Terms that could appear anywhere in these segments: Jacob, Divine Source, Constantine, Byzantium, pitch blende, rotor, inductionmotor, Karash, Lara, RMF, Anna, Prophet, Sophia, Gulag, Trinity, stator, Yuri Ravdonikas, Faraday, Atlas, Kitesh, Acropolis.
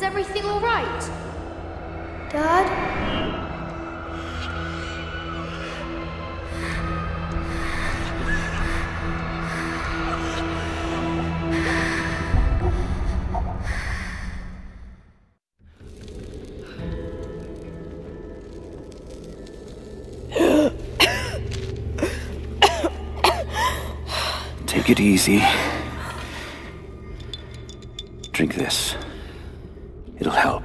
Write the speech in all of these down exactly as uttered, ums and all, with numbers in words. Is everything all right? Dad? Take it easy. Drink this. It'll help.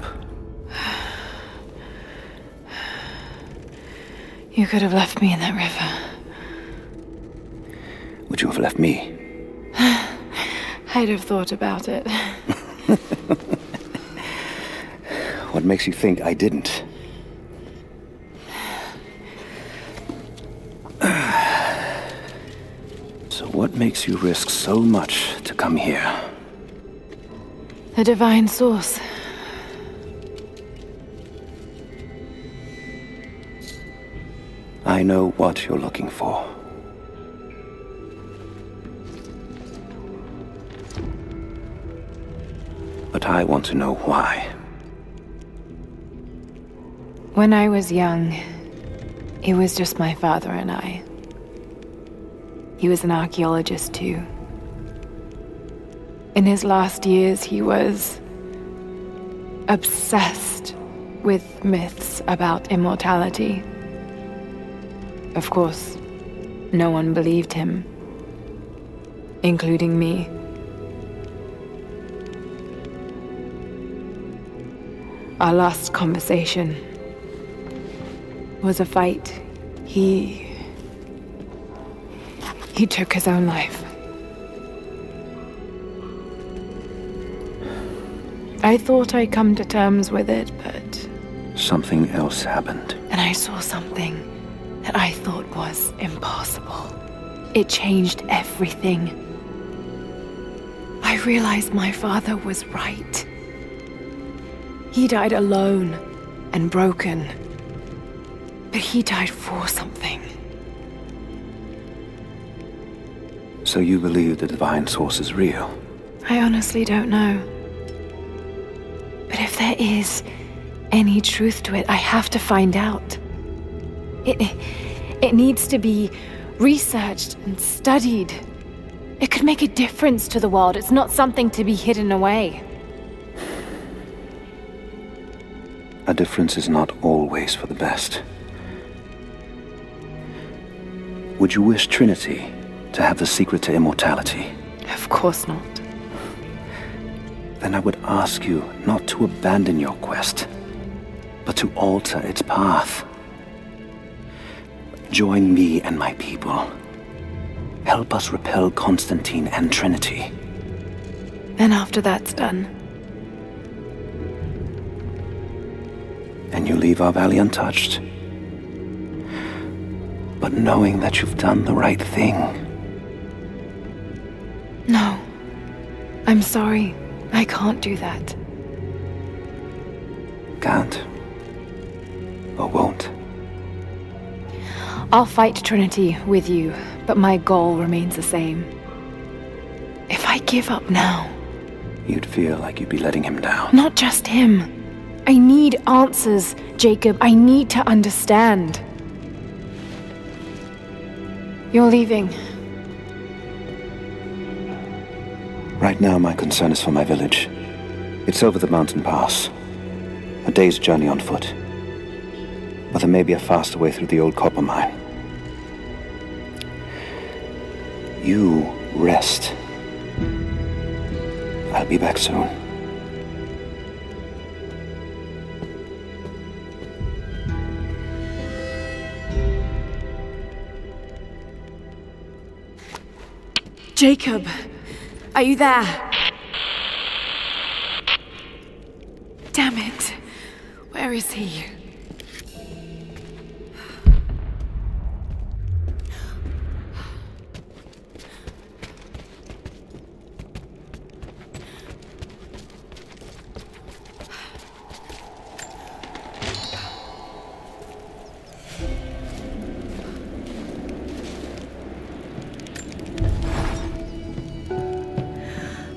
You could have left me in that river. Would you have left me? I'd have thought about it. What makes you think I didn't? So what makes you risk so much to come here? The Divine Source. I know what you're looking for. But I want to know why. When I was young, it was just my father and I. He was an archaeologist too. In his last years, he was obsessed with myths about immortality. Of course, no one believed him, including me. Our last conversation was a fight. He... he took his own life. I thought I'd come to terms with it, but... something else happened. And I saw something that I thought was impossible. It changed everything. I realized my father was right. He died alone and broken, but he died for something. So you believe the Divine Source is real? I honestly don't know. But if there is any truth to it, I have to find out. It, it needs to be researched and studied. It could make a difference to the world. It's not something to be hidden away. A difference is not always for the best. Would you wish Trinity to have the secret to immortality? Of course not. Then I would ask you not to abandon your quest, but to alter its path. Join me and my people. Help us repel Constantine and Trinity. And after that's done? And you leave our valley untouched. But knowing that you've done the right thing. No. I'm sorry. I can't do that. Can't? Or won't? I'll fight Trinity with you, but my goal remains the same. If I give up now... You'd feel like you'd be letting him down. Not just him. I need answers, Jacob. I need to understand. You're leaving. Right now, my concern is for my village. It's over the mountain pass. A day's journey on foot. But there may be a faster way through the old copper mine. You rest. I'll be back soon. Jacob, are you there? Damn it. Where is he?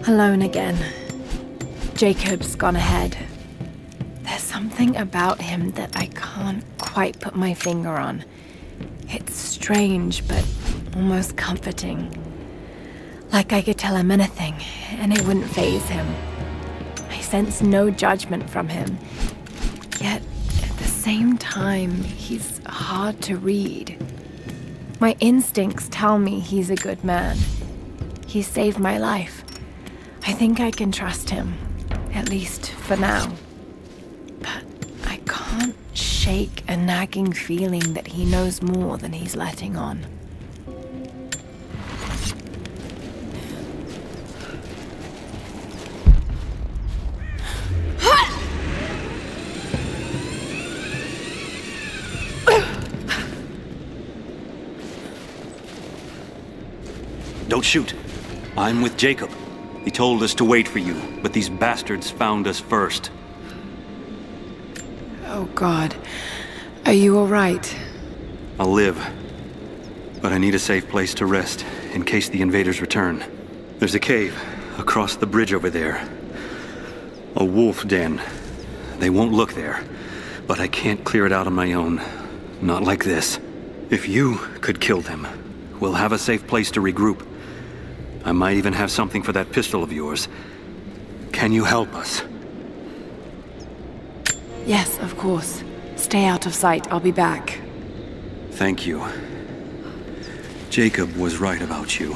Alone again. Jacob's gone ahead. something about him that I can't quite put my finger on. It's strange, but almost comforting. Like I could tell him anything, and it wouldn't faze him. I sense no judgment from him. Yet, at the same time, he's hard to read. My instincts tell me he's a good man. He saved my life. I think I can trust him, at least for now. But I can't shake a nagging feeling that he knows more than he's letting on. Don't shoot. I'm with Jacob. He told us to wait for you, but these bastards found us first. Oh God. Are you all right? I'll live. But I need a safe place to rest, in case the invaders return. There's a cave, across the bridge over there. A wolf den. They won't look there, but I can't clear it out on my own. Not like this. If you could kill them, we'll have a safe place to regroup. I might even have something for that pistol of yours. Can you help us? Yes, of course. Stay out of sight. I'll be back. Thank you. Jacob was right about you.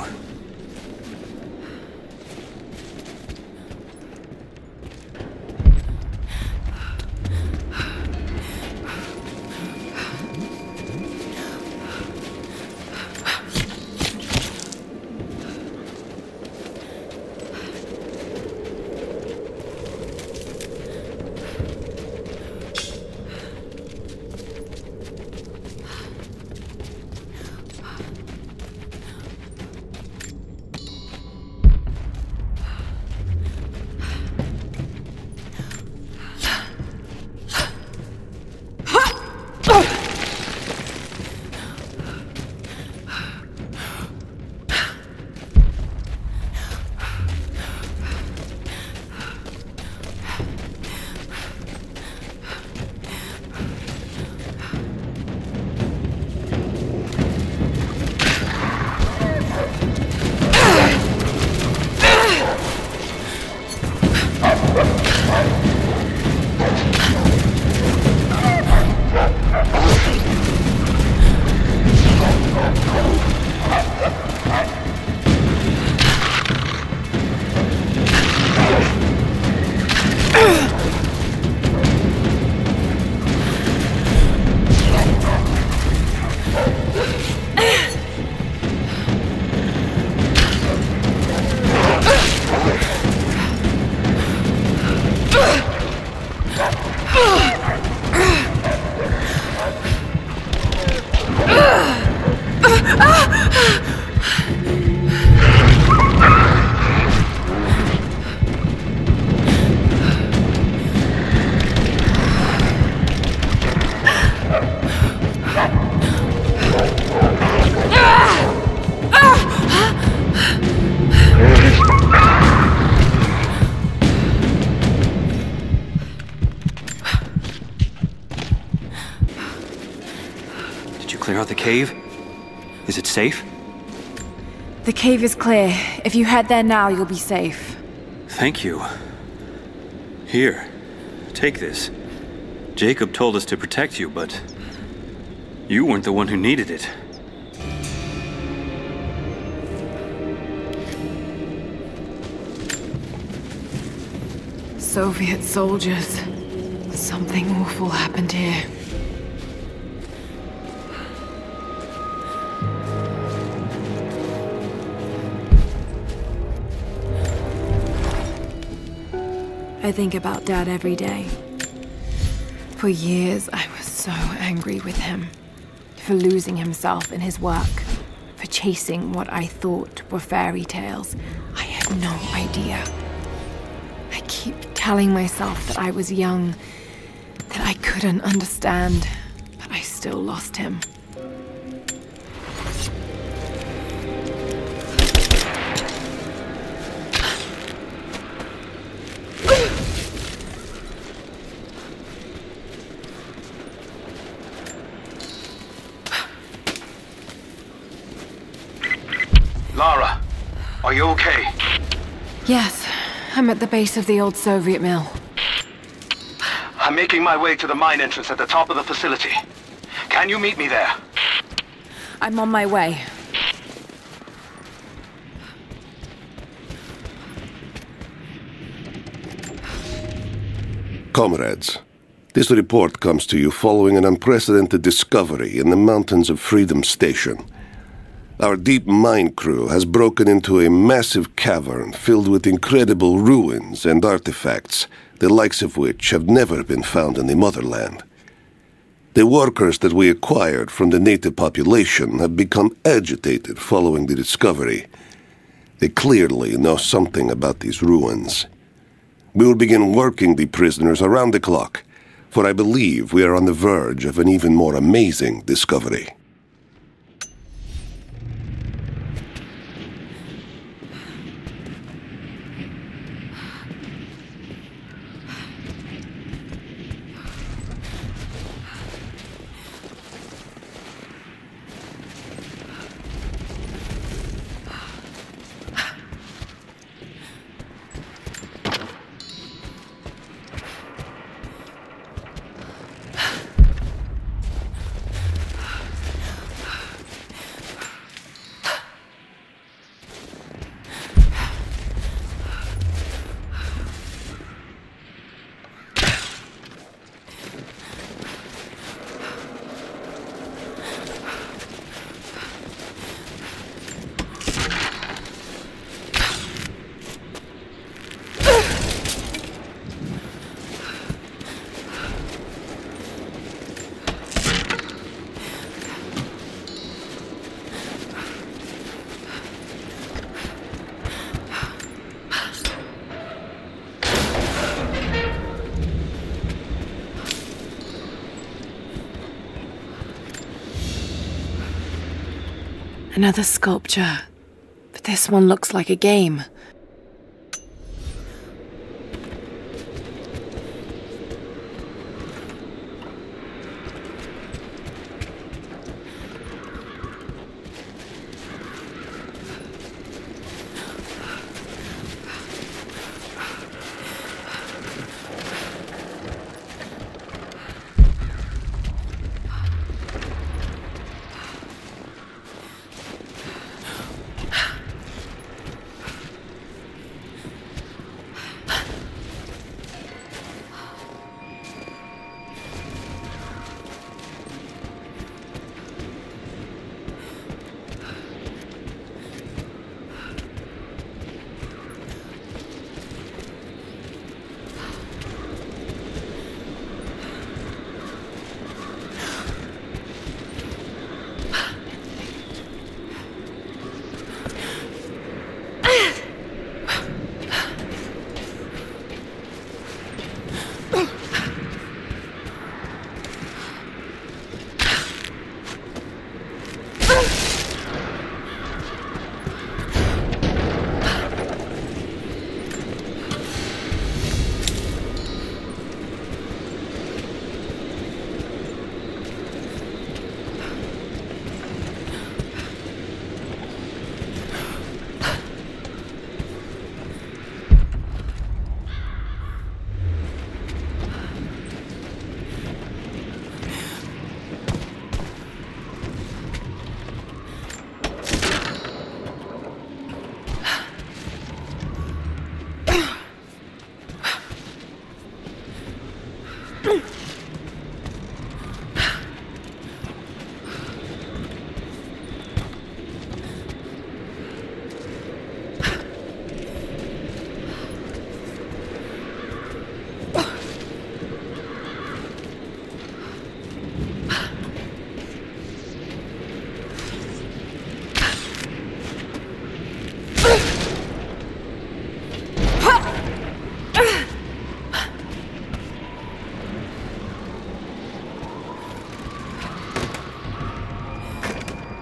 Cave? Is it safe? The cave is clear. If you head there now, you'll be safe. Thank you. Here, take this. Jacob told us to protect you, but you weren't the one who needed it. Soviet soldiers. Something awful happened here. I think about Dad every day. For years, I was so angry with him. For losing himself in his work. For chasing what I thought were fairy tales. I had no idea. I keep telling myself that I was young, that I couldn't understand, but I still lost him. Are you okay? Yes. I'm at the base of the old Soviet mill. I'm making my way to the mine entrance at the top of the facility. Can you meet me there? I'm on my way. Comrades, this report comes to you following an unprecedented discovery in the mountains of Freedom Station. Our deep mine crew has broken into a massive cavern filled with incredible ruins and artifacts, the likes of which have never been found in the motherland. The workers that we acquired from the native population have become agitated following the discovery. They clearly know something about these ruins. We will begin working the prisoners around the clock, for I believe we are on the verge of an even more amazing discovery. Another sculpture, but this one looks like a game.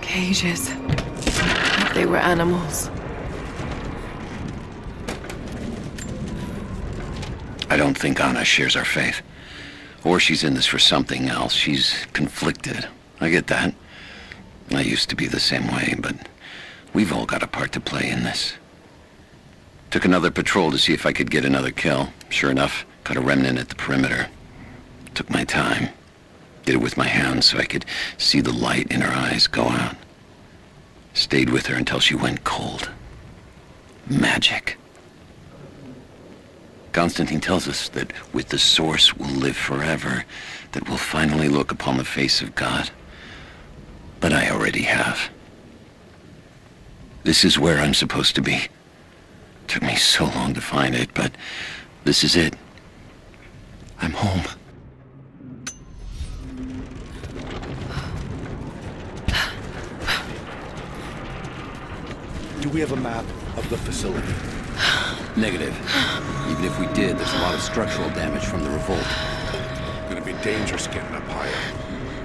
Cages. They were animals. I don't think Anna shares our faith. Or she's in this for something else. She's conflicted. I get that. I used to be the same way, but we've all got a part to play in this. Took another patrol to see if I could get another kill. Sure enough, caught a remnant at the perimeter. Took my time. Did it with my hands so I could see the light in her eyes go out. Stayed with her until she went cold. Magic. Constantine tells us that with the Source we'll live forever, that we'll finally look upon the face of God. But I already have. This is where I'm supposed to be. Took me so long to find it, but this is it. I'm home. Do we have a map of the facility? Negative. Even if we did, there's a lot of structural damage from the revolt. It's gonna be dangerous getting up higher.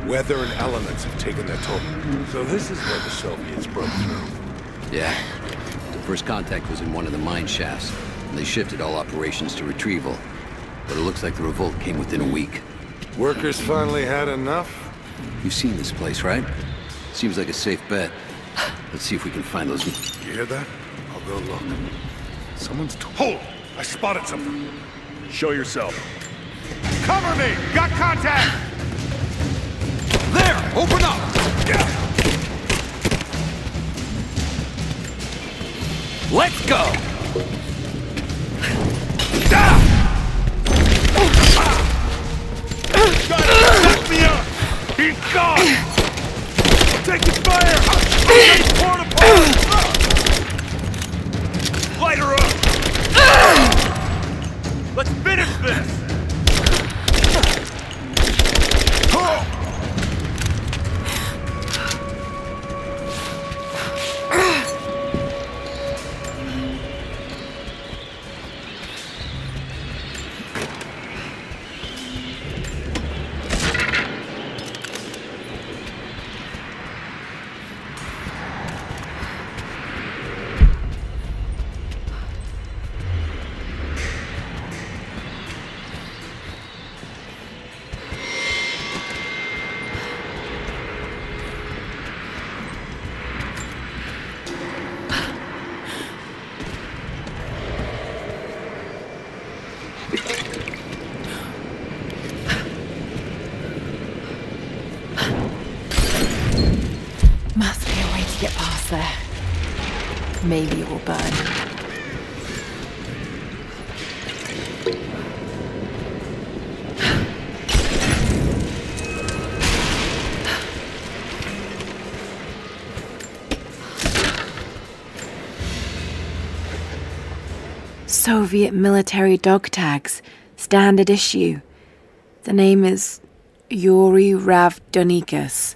Weather and elements have taken their toll. So this is where the Soviets broke through. Yeah. The first contact was in one of the mine shafts, and they shifted all operations to retrieval. But it looks like the revolt came within a week. Workers finally had enough? You've seen this place, right? Seems like a safe bet. Let's see if we can find those... You hear that? I'll go look. Someone's... Hold! I spotted something. Show yourself. Cover me! Got contact! There! Open up! Let's go! Shut me up! He's gone! Taking fire! Torn apart! Light her up! Let's finish this! Maybe it will burn. Soviet military dog tags. Standard issue. The name is Yuri Ravdonikas.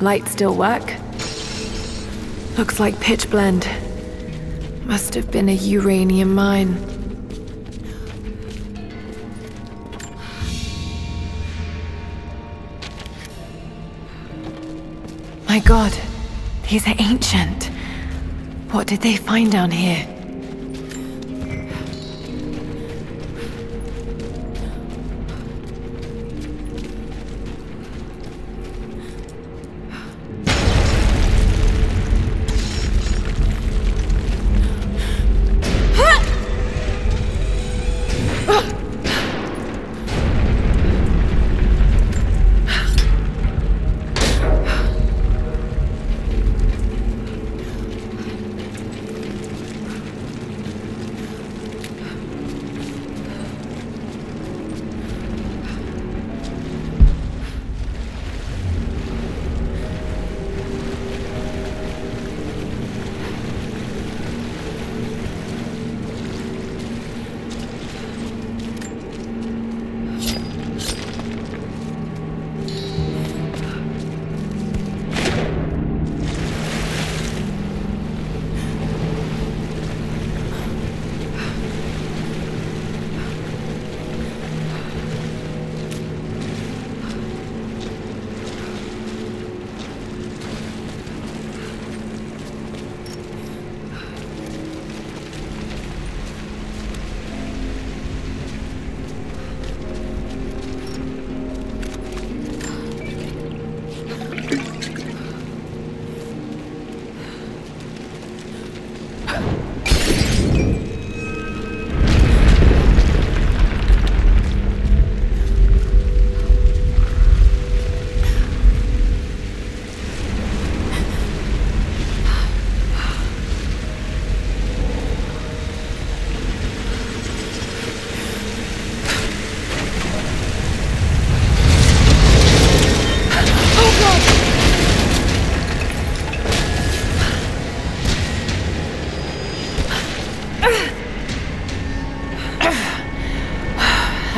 Lights still work? Looks like pitch blende. Must have been a uranium mine. My God, these are ancient. What did they find down here?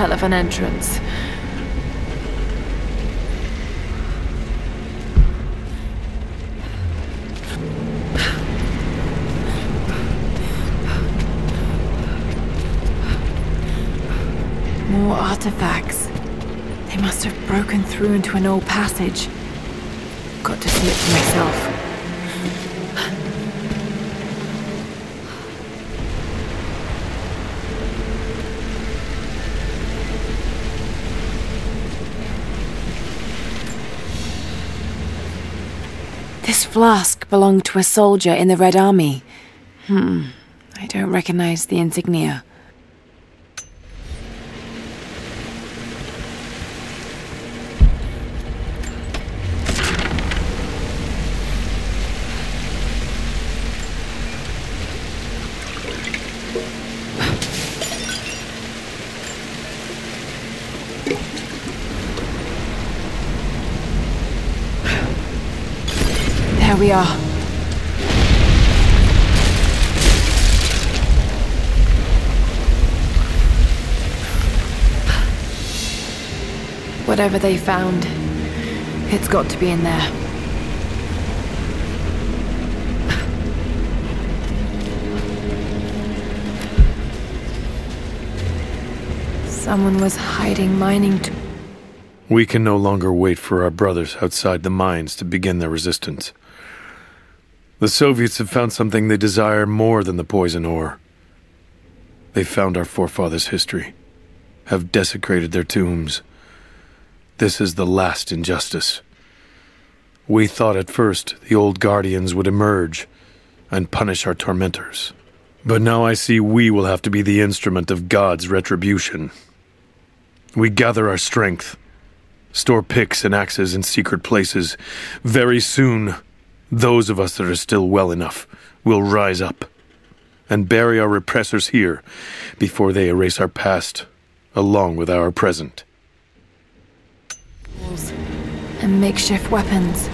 hell of an entrance. More artifacts. They must have broken through into an old passage. Got to see it for myself. This flask belonged to a soldier in the Red Army. Hmm, I don't recognize the insignia. We are. Whatever they found, it's got to be in there. Someone was hiding mining tools. We can no longer wait for our brothers outside the mines to begin their resistance. The Soviets have found something they desire more than the poison ore. They found our forefathers' history, have desecrated their tombs. This is the last injustice. We thought at first the old guardians would emerge and punish our tormentors. But now I see we will have to be the instrument of God's retribution. We gather our strength, store picks and axes in secret places. Very soon, those of us that are still well enough will rise up and bury our repressors here before they erase our past along with our present. And makeshift weapons.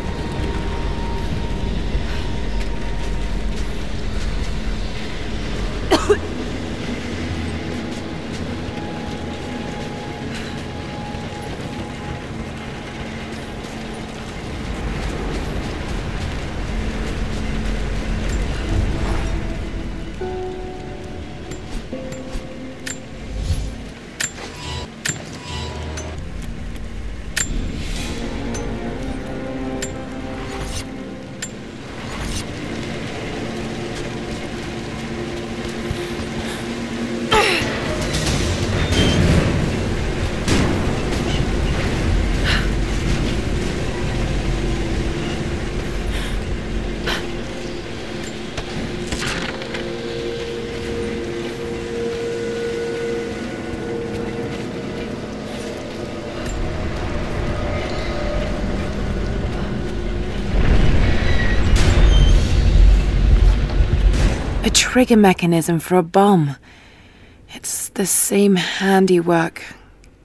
Trigger mechanism for a bomb. It's the same handiwork.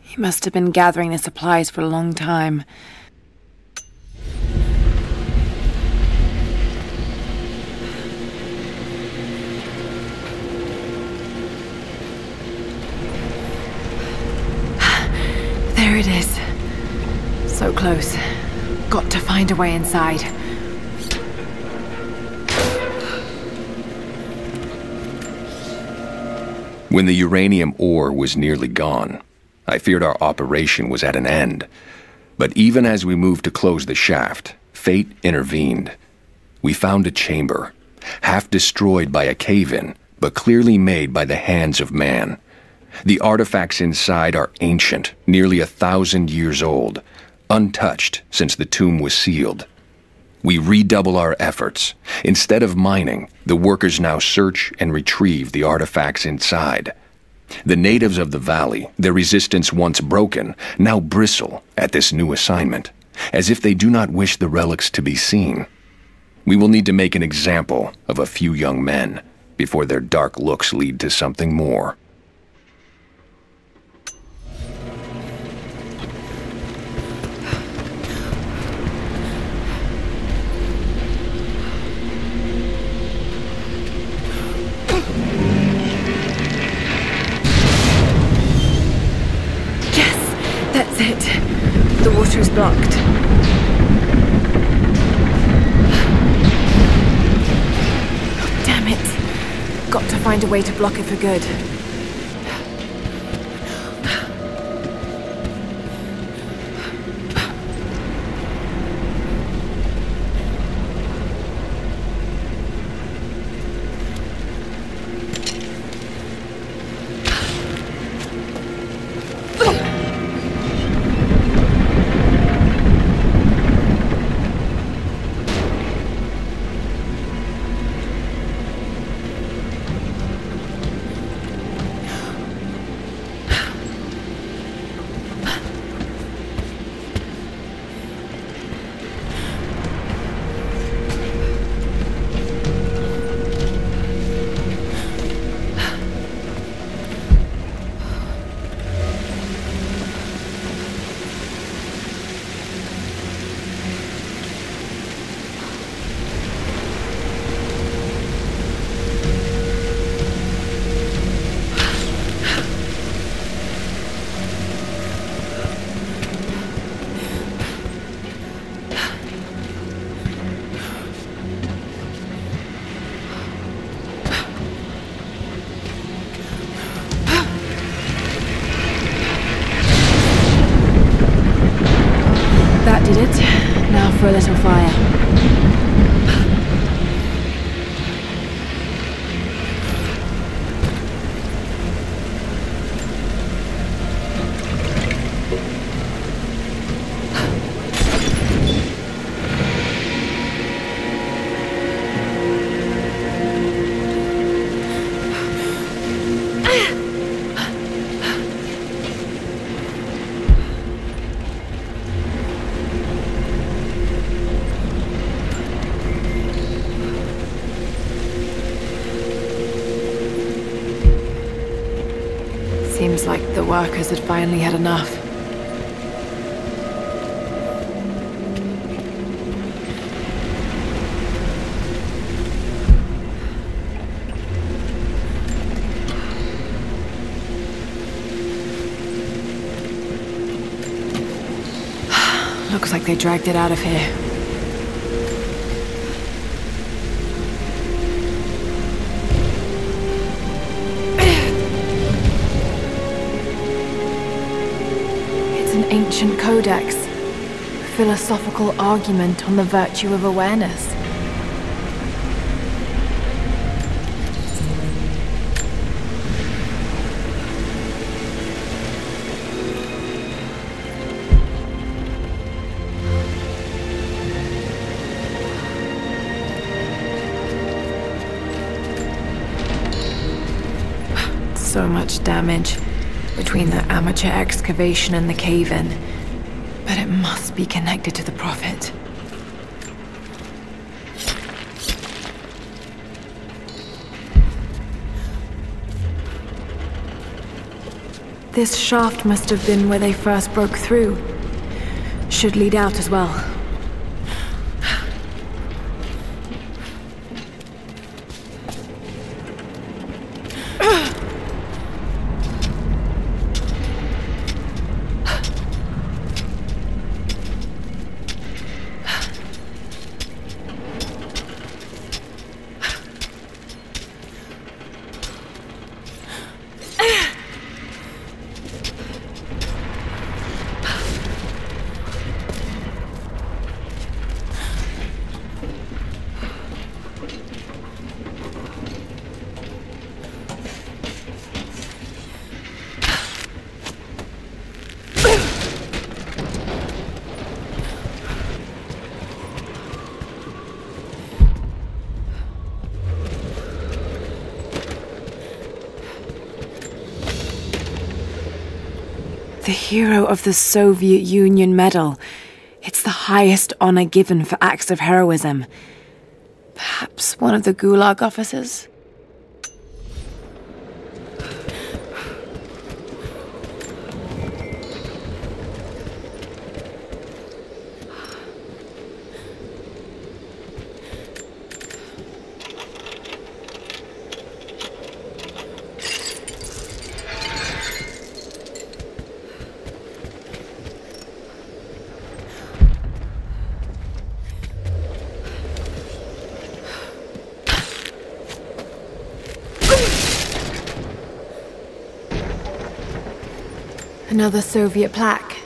He must have been gathering the supplies for a long time. There it is. So close. Got to find a way inside. When the uranium ore was nearly gone, I feared our operation was at an end. But even as we moved to close the shaft, fate intervened. We found a chamber, half destroyed by a cave-in, but clearly made by the hands of man. The artifacts inside are ancient, nearly a thousand years old, untouched since the tomb was sealed. We redouble our efforts. Instead of mining, the workers now search and retrieve the artifacts inside. The natives of the valley, their resistance once broken, now bristle at this new assignment, as if they do not wish the relics to be seen. We will need to make an example of a few young men before their dark looks lead to something more. The water is blocked. Oh, damn it. Got to find a way to block it for good. Seems like the workers had finally had enough. Looks like they dragged it out of here. Ancient codex, philosophical argument on the virtue of awareness. So much damage between the amateur excavation and the cave-in, but it must be connected to the Prophet. This shaft must have been where they first broke through. Should lead out as well. The hero of the Soviet Union medal. It's the highest honor given for acts of heroism. Perhaps one of the Gulag officers? Another Soviet plaque.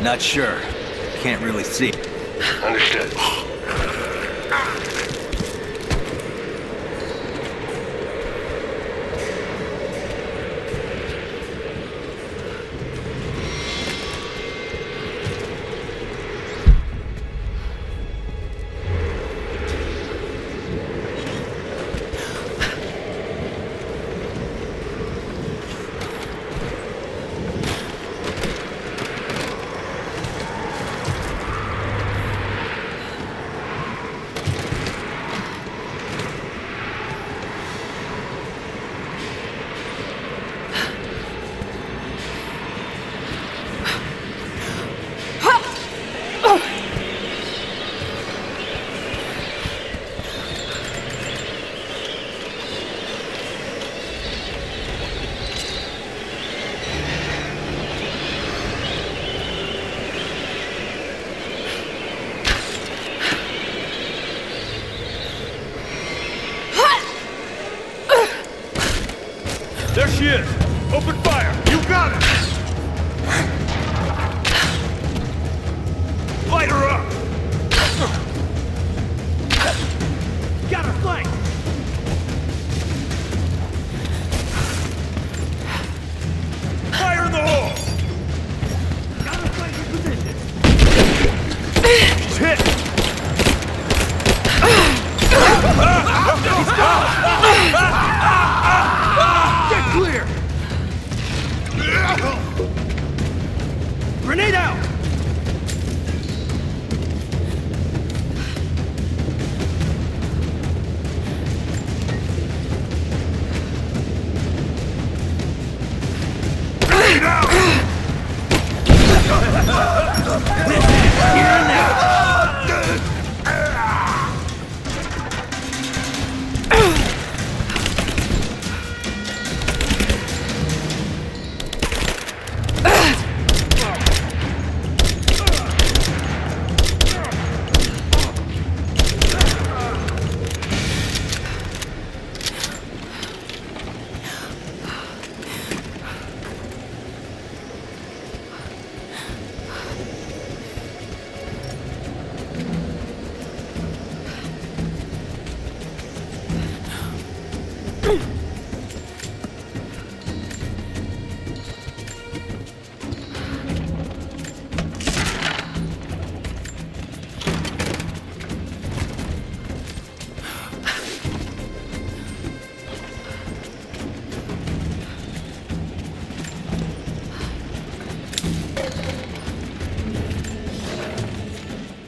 Not sure. Can't really see. Understood.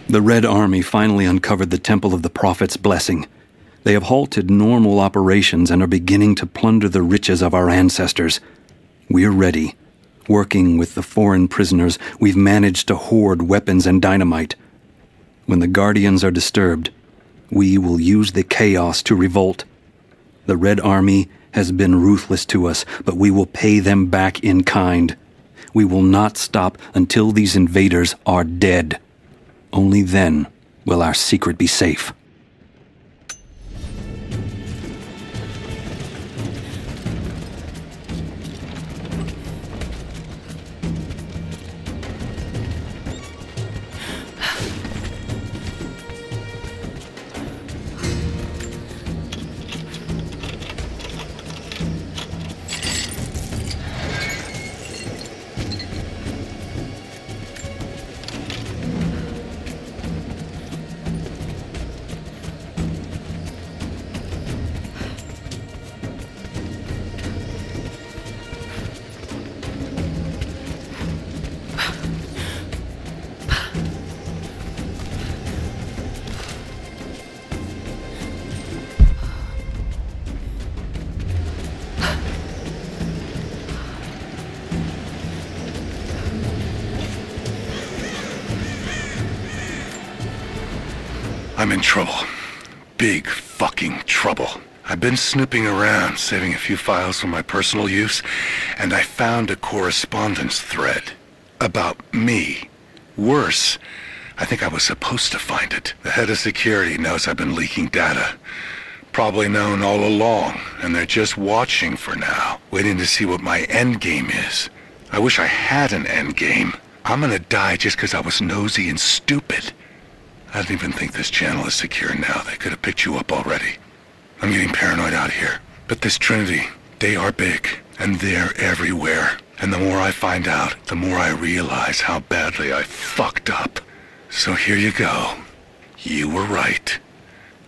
The Red Army finally uncovered the Temple of the Prophet's Blessing, They have halted normal operations and are beginning to plunder the riches of our ancestors. We're ready. Working with the foreign prisoners, we've managed to hoard weapons and dynamite. When the Guardians are disturbed, we will use the chaos to revolt. The Red Army has been ruthless to us, but we will pay them back in kind. We will not stop until these invaders are dead. Only then will our secret be safe. I'm in trouble. Big fucking trouble. I've been snooping around, saving a few files for my personal use, and I found a correspondence thread about me. Worse, I think I was supposed to find it. The head of security knows I've been leaking data. Probably known all along, and they're just watching for now, waiting to see what my end game is. I wish I had an end game. I'm gonna die just because I was nosy and stupid. I don't even think this channel is secure now. They could have picked you up already. I'm getting paranoid out here. But this Trinity, they are big, and they're everywhere. And the more I find out, the more I realize how badly I fucked up. So here you go. You were right.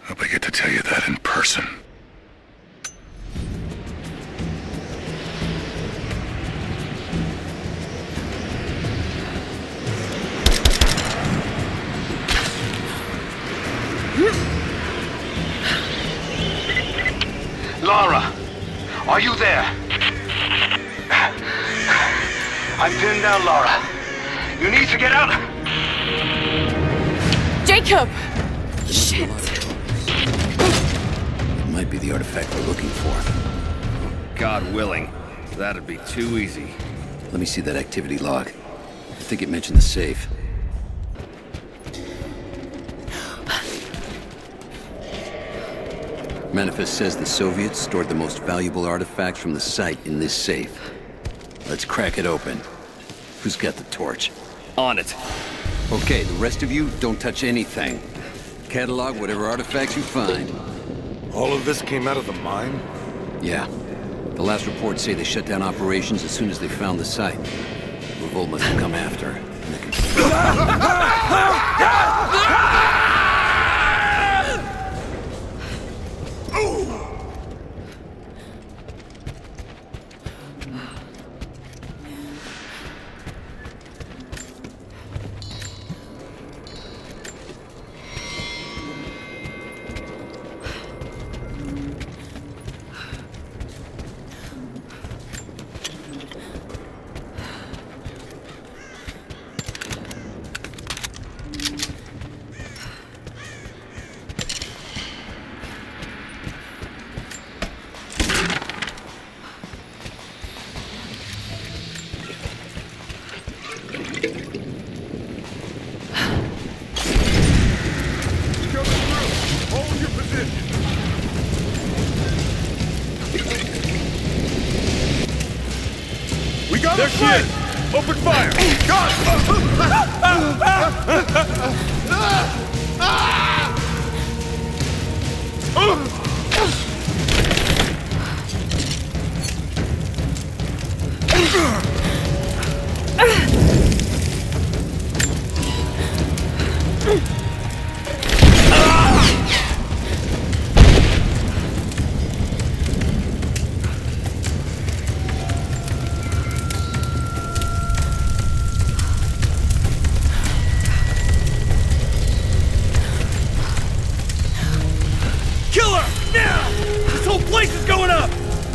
Hope I get to tell you that in person. Lara, are you there? I'm pinned down, Lara. You need to get out. Jacob! Shit! It might be the artifact we're looking for. God willing, that'd be too easy. Let me see that activity log. I think it mentioned the safe. Manifest says the Soviets stored the most valuable artifacts from the site in this safe. Let's crack it open. Who's got the torch? On it. Okay, the rest of you, don't touch anything. Catalog whatever artifacts you find. All of this came out of the mine? Yeah. The last reports say they shut down operations as soon as they found the site. The revolt must have come after. And they can... place is going up!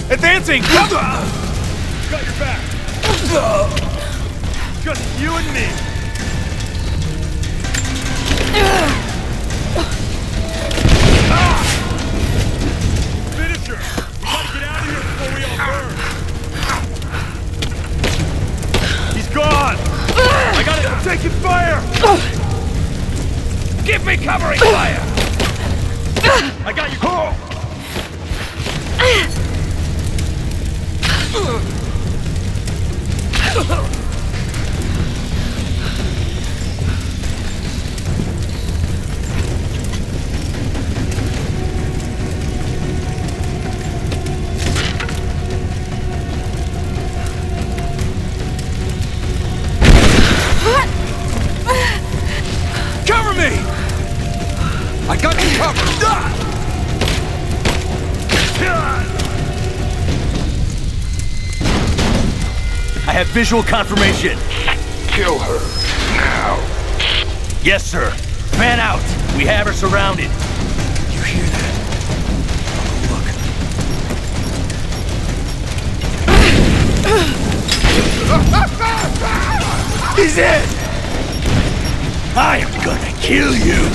Advancing! Got your back! Just you and me! Ah! Finish her! We gotta get out of here before we all burn! He's gone! I got it! I'm taking fire! Give me covering fire! I got you! Oh. Cover me! I got you covered! I have visual confirmation. Kill her now. Yes, sir. Fan out. We have her surrounded. You hear that? Look. He's in. I am gonna kill you.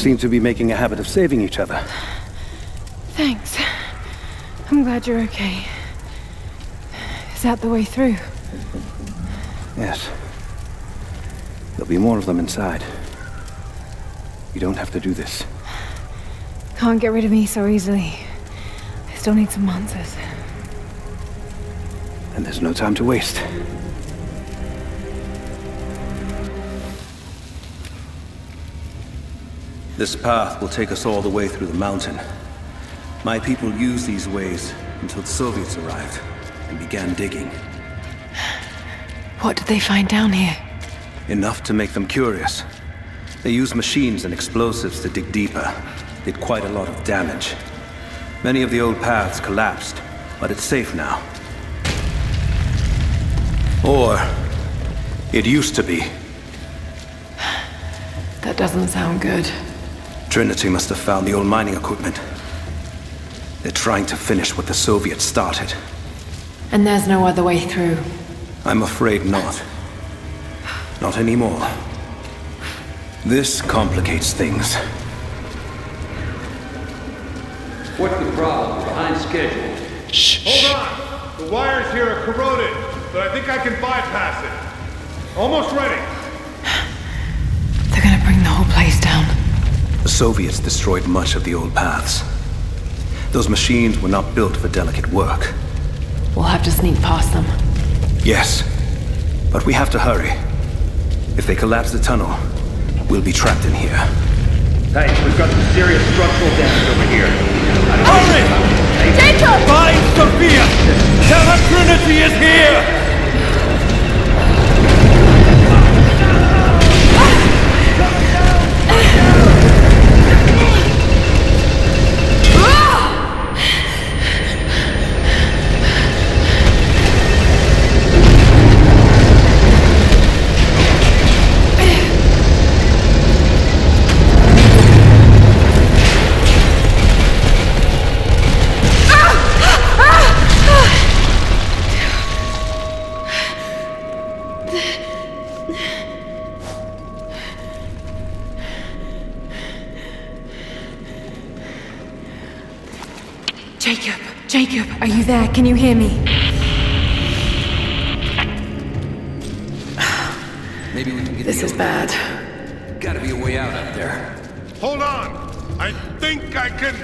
Seem to be making a habit of saving each other. Thanks. I'm glad you're okay. Is that the way through? Yes. There'll be more of them inside. You don't have to do this. Can't get rid of me so easily. I still need some answers. And there's no time to waste. This path will take us all the way through the mountain. My people used these ways until the Soviets arrived and began digging. What did they find down here? Enough to make them curious. They used machines and explosives to dig deeper. Did quite a lot of damage. Many of the old paths collapsed, but it's safe now. Or, it used to be. That doesn't sound good. Trinity must have found the old mining equipment. They're trying to finish what the Soviets started. And there's no other way through? I'm afraid not. Not anymore. This complicates things. What's the problem? Behind schedule. Shh. Hold on! The wires here are corroded, but I think I can bypass it. Almost ready. They're gonna bring the whole place down. The Soviets destroyed much of the old paths. Those machines were not built for delicate work. We'll have to sneak past them. Yes, but we have to hurry. If they collapse the tunnel, we'll be trapped in here. Hey, we've got some serious structural damage over here. Hurry! Jacob! Find Sophia! Tell her Trinity is here! Jacob, Jacob, are you there? Can you hear me? Maybe we can get this is bad. Gotta be a way out up there. Hold on! I think I can...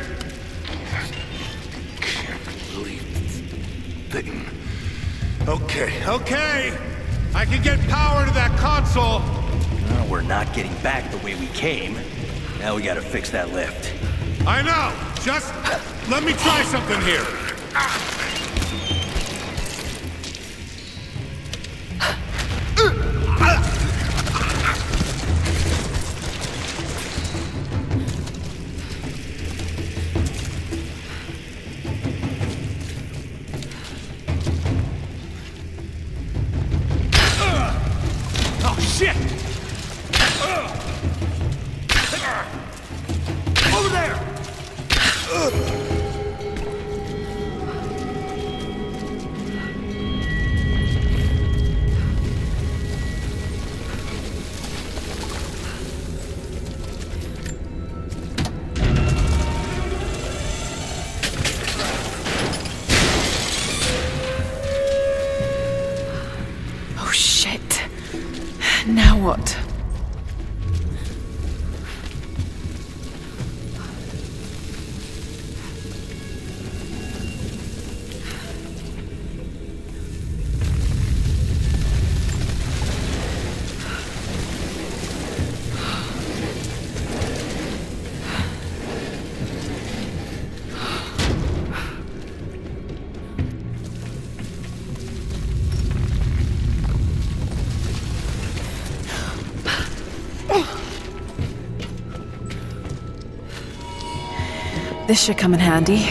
Can't believe this thing. Okay, okay! I can get power to that console! Well, we're not getting back the way we came. Now we gotta fix that lift. I know! Just let me try something here! This should come in handy.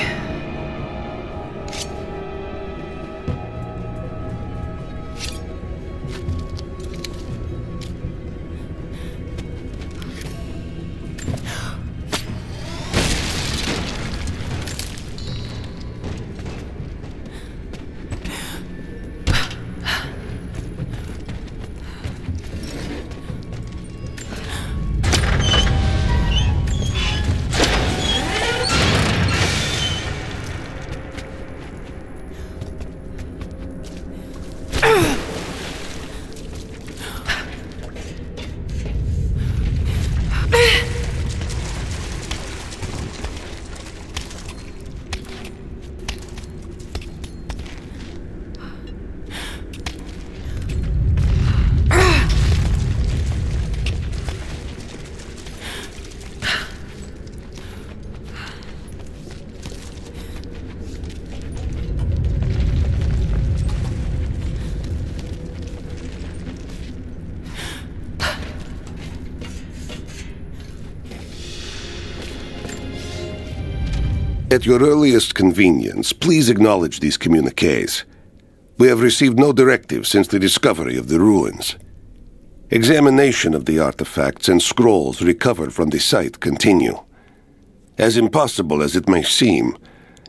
At your earliest convenience, please acknowledge these communiques. We have received no directive since the discovery of the ruins. Examination of the artifacts and scrolls recovered from the site continue. As impossible as it may seem,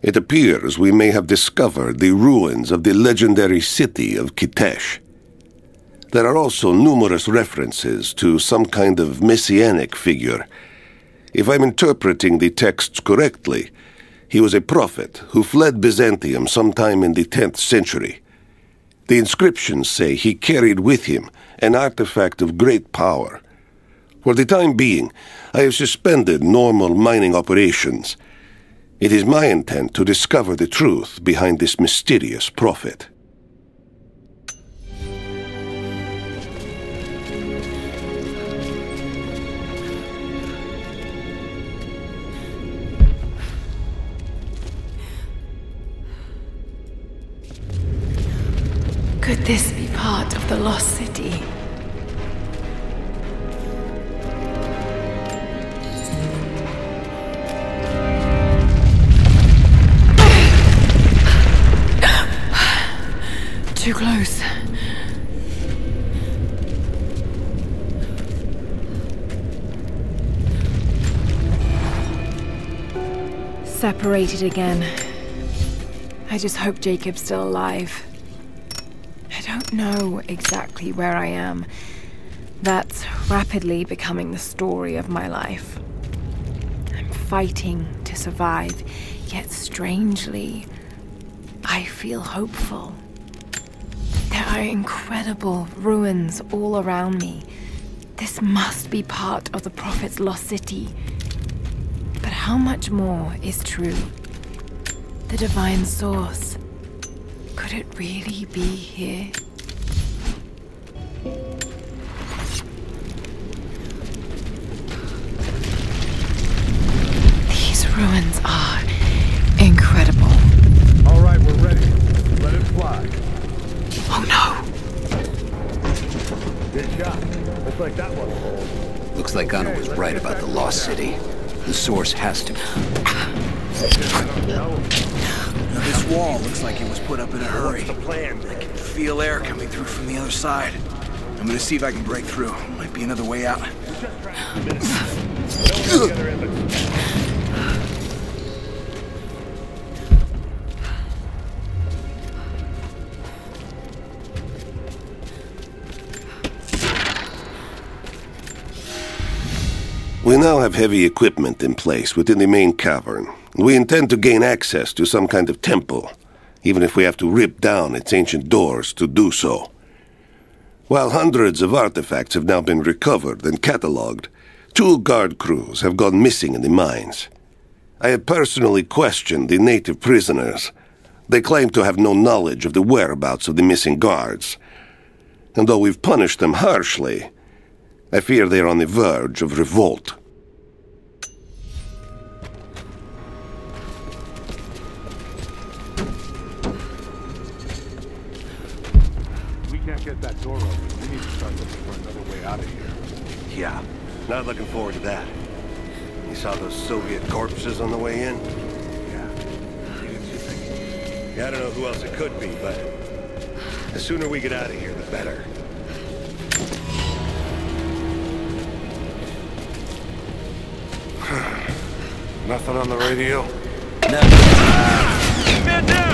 it appears we may have discovered the ruins of the legendary city of Kitesh. There are also numerous references to some kind of messianic figure. If I'm interpreting the texts correctly, he was a prophet who fled Byzantium sometime in the tenth century. The inscriptions say he carried with him an artifact of great power. For the time being, I have suspended normal mining operations. It is my intent to discover the truth behind this mysterious prophet. Could this be part of the lost city? Too close. Separated again. I just hope Jacob's still alive. I don't know exactly where I am. That's rapidly becoming the story of my life. I'm fighting to survive, yet strangely, I feel hopeful. There are incredible ruins all around me. This must be part of the Prophet's lost city. But how much more is true? The Divine Source. Could it really be here? These ruins are incredible. All right, we're ready. Let it fly. Oh no! Good shot. Looks like that one. Looks like Anna was right about the lost city. The source has to be. Now, this wall looks like it was put up in a hurry. What's the plan? I can feel air coming through from the other side. I'm gonna see if I can break through. Might be another way out. We now have heavy equipment in place within the main cavern. We intend to gain access to some kind of temple, even if we have to rip down its ancient doors to do so. While hundreds of artifacts have now been recovered and catalogued, two guard crews have gone missing in the mines. I have personally questioned the native prisoners. They claim to have no knowledge of the whereabouts of the missing guards. And though we've punished them harshly, I fear they're on the verge of revolt. We can't get that door open. We need to start looking for another way out of here. Yeah, not looking forward to that. You saw those Soviet corpses on the way in? Yeah. You didn't think... Yeah, I don't know who else it could be, but the sooner we get out of here, the better. Nothing on the radio? No. Ah! Man down!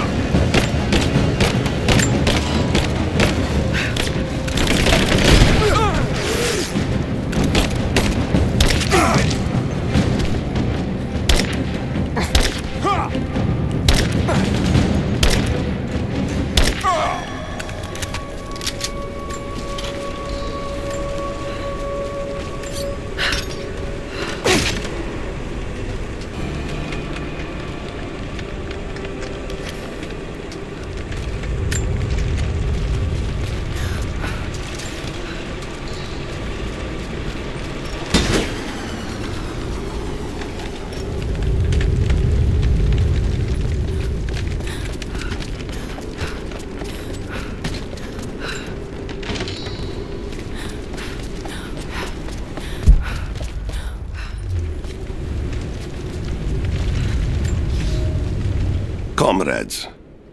Comrades,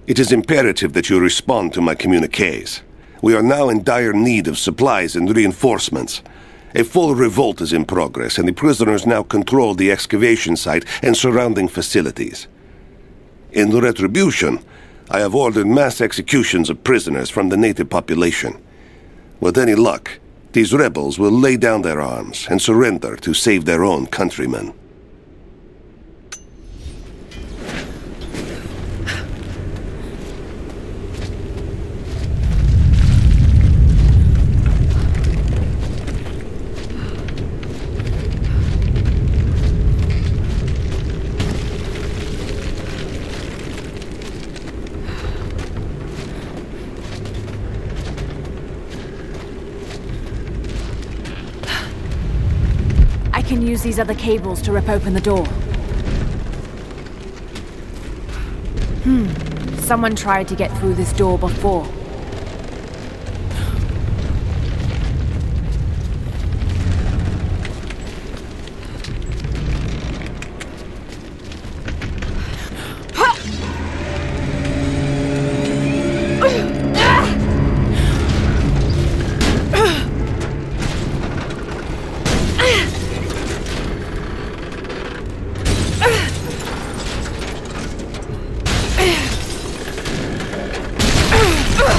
it is imperative that you respond to my communiques. We are now in dire need of supplies and reinforcements. A full revolt is in progress, and the prisoners now control the excavation site and surrounding facilities. In retribution, I have ordered mass executions of prisoners from the native population. With any luck, these rebels will lay down their arms and surrender to save their own countrymen. Use these other cables to rip open the door. Hmm. Someone tried to get through this door before. Ugh!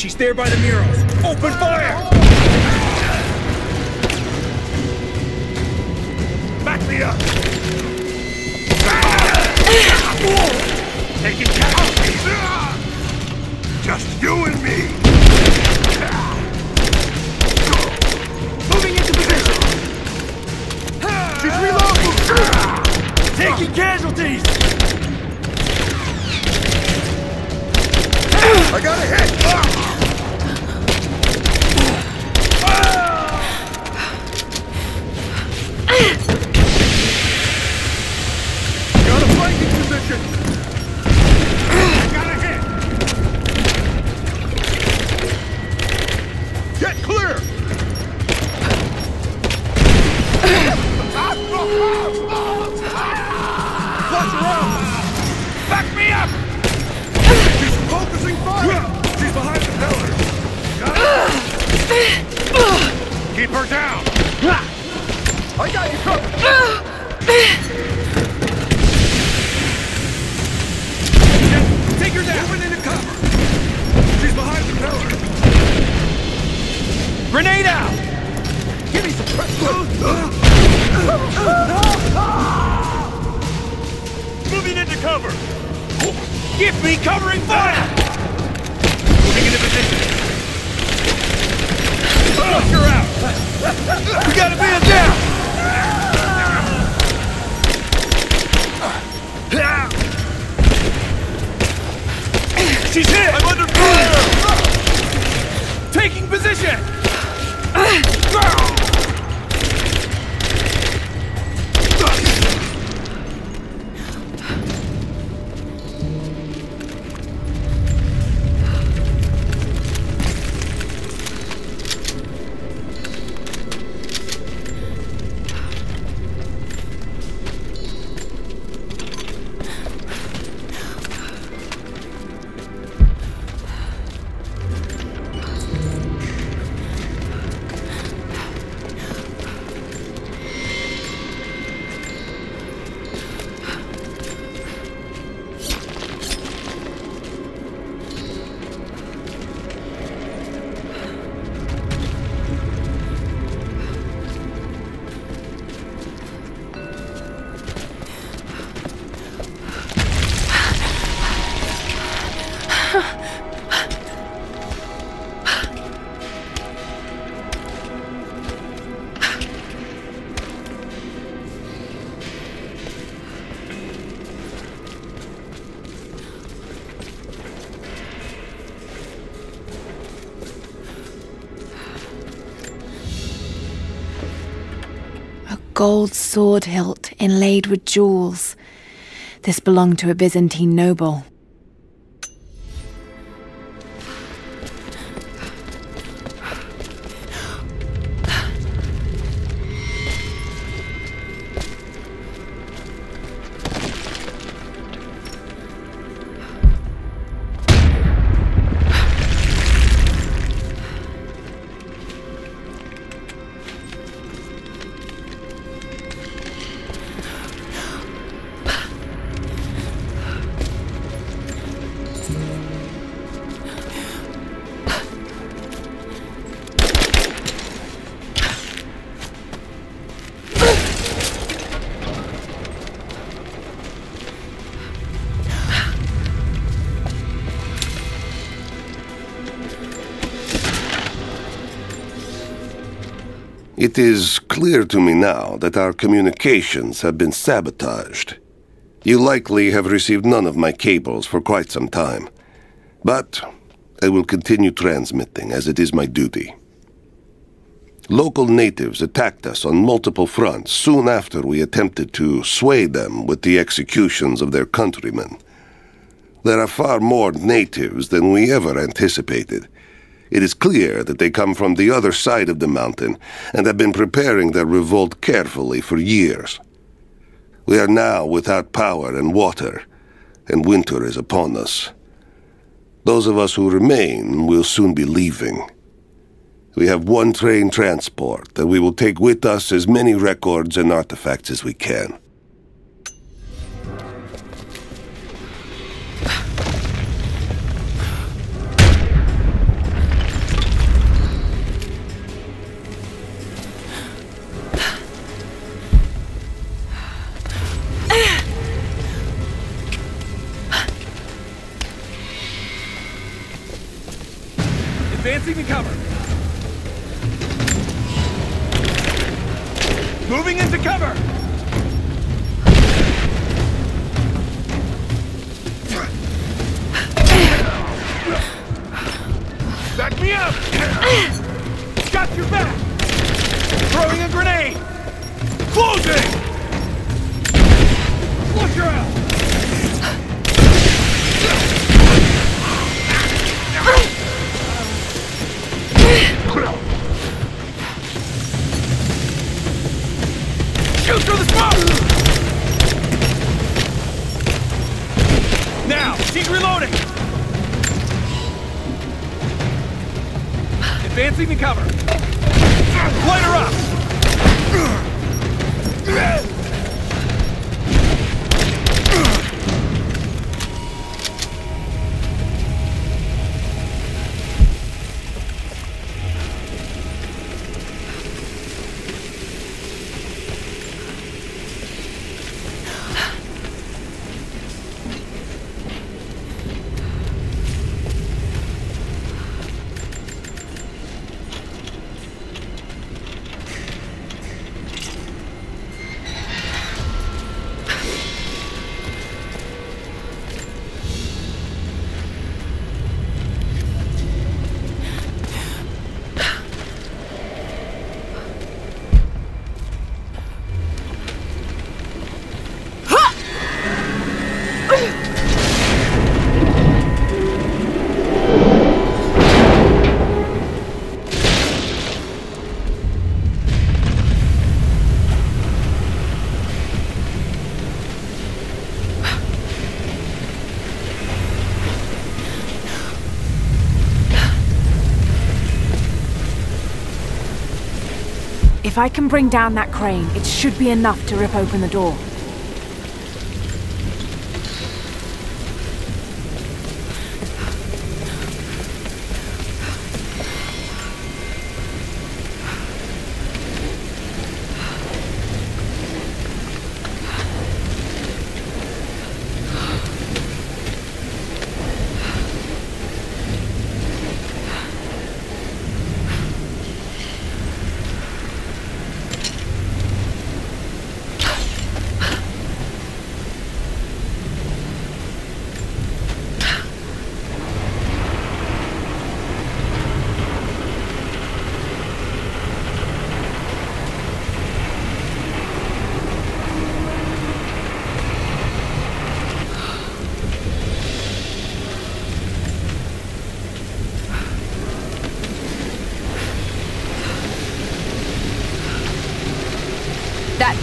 She's there by the murals. Open fire! Back me up! Take it down! Just you and me! Moving into position! She's reloading! Taking casualties! I got a hit! Got a flanking position! Got a hit! Get clear! Flush around! Back me up! Focusing fire! She's behind the pillars! Got her! Keep her down! I got you covered! Now, take her down! Moving into cover! She's behind the pillars! Grenade out! Give me some pressure! Moving into cover! Give me covering fire! Moving into position. Push her out! We got a man down! She's hit! I'm under fire! Taking position! Gold sword hilt inlaid with jewels. This belonged to a Byzantine noble. It is clear to me now that our communications have been sabotaged. You likely have received none of my cables for quite some time, but I will continue transmitting as it is my duty. Local natives attacked us on multiple fronts soon after we attempted to sway them with the executions of their countrymen. There are far more natives than we ever anticipated. It is clear that they come from the other side of the mountain and have been preparing their revolt carefully for years. We are now without power and water, and winter is upon us. Those of us who remain will soon be leaving. We have one train transport, and we will take with us as many records and artifacts as we can. Advancing in cover. Moving into cover. Back me up. Got your back. Throwing a grenade. Closing. Look her out. Shoot through the smoke! Now, keep reloading! Advancing to cover. Light her up! If I can bring down that crane, it should be enough to rip open the door.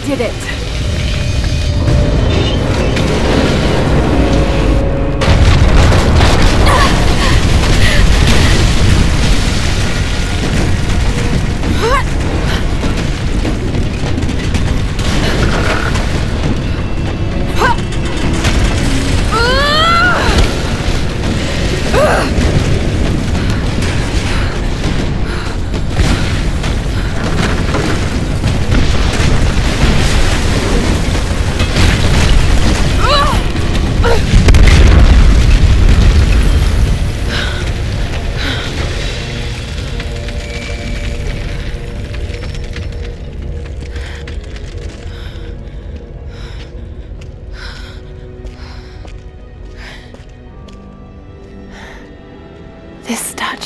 Did it.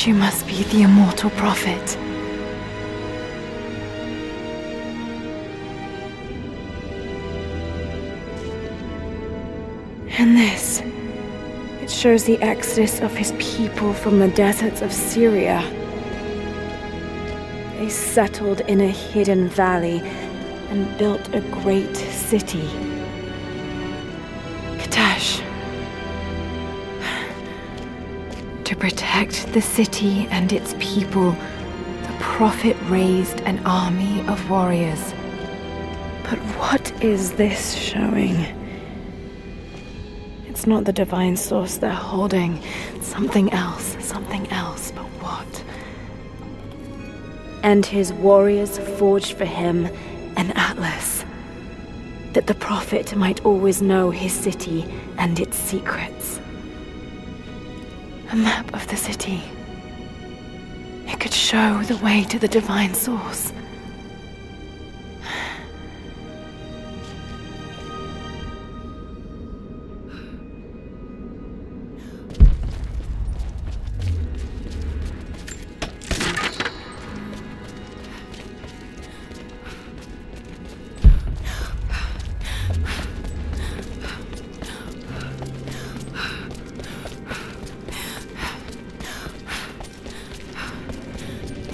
You must be the immortal prophet. And this, it shows the exodus of his people from the deserts of Syria. They settled in a hidden valley and built a great city. Kitesh. To protect the city and its people, the Prophet raised an army of warriors. But what is this showing? It's not the Divine Source they're holding. Something else, something else, but what? And his warriors forged for him an Atlas, that the Prophet might always know his city and its secrets. A map of the city. It could show the way to the Divine Source.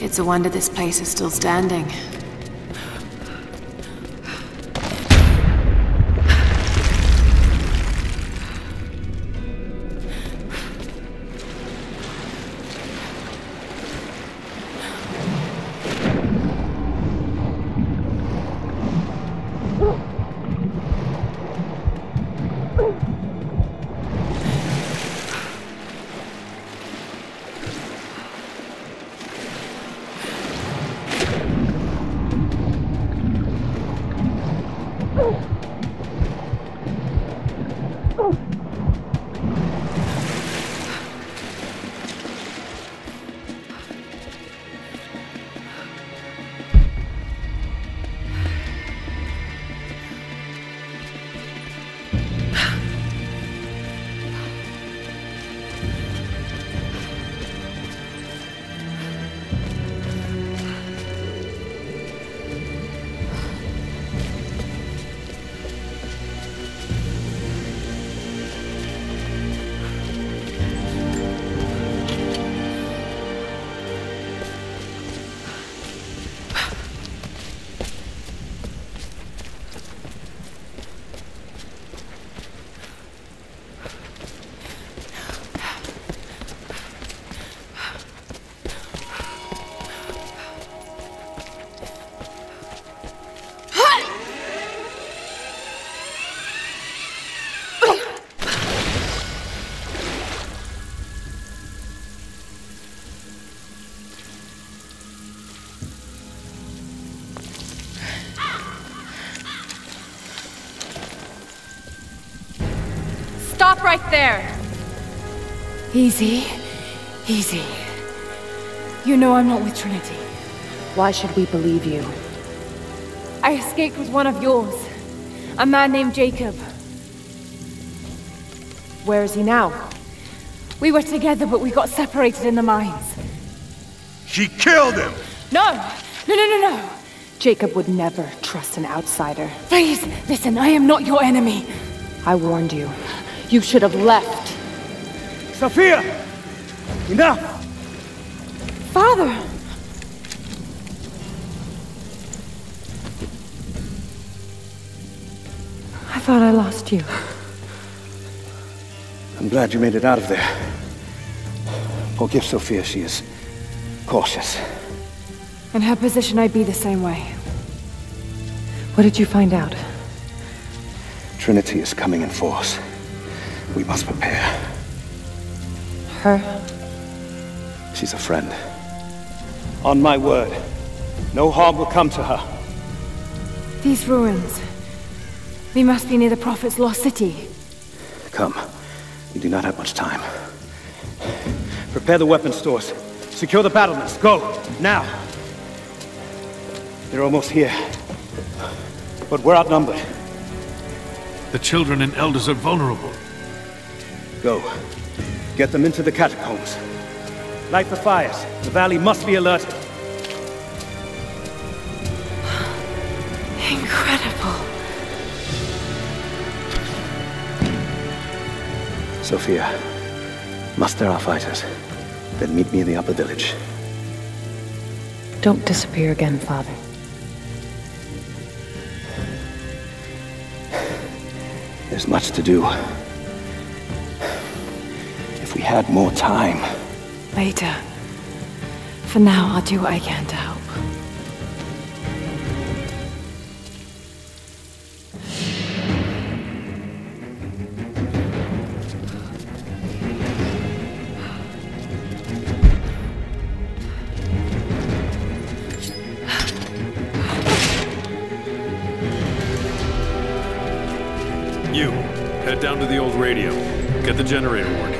It's a wonder this place is still standing. Right there. Easy. Easy. You know I'm not with Trinity. Why should we believe you? I escaped with one of yours. A man named Jacob. Where is he now? We were together, but we got separated in the mines. She killed him! No! No, no, no, no! Jacob would never trust an outsider. Please, listen, I am not your enemy. I warned you. You should have left. Sophia! Enough! Father! I thought I lost you. I'm glad you made it out of there. Forgive Sophia, she is cautious. In her position, I'd be the same way. What did you find out? Trinity is coming in force. We must prepare. Her? She's a friend. On my word, no harm will come to her. These ruins. We must be near the Prophet's lost city. Come. We do not have much time. Prepare the weapon stores. Secure the battlements. Go! Now! They're almost here. But we're outnumbered. The children and elders are vulnerable. Go. Get them into the catacombs. Light the fires. The valley must be alerted. Incredible. Sophia, muster our fighters. Then meet me in the upper village. Don't disappear again, Father. There's much to do. We had more time. Later. For now, I'll do what I can to help. You, head down to the old radio. Get the generator working.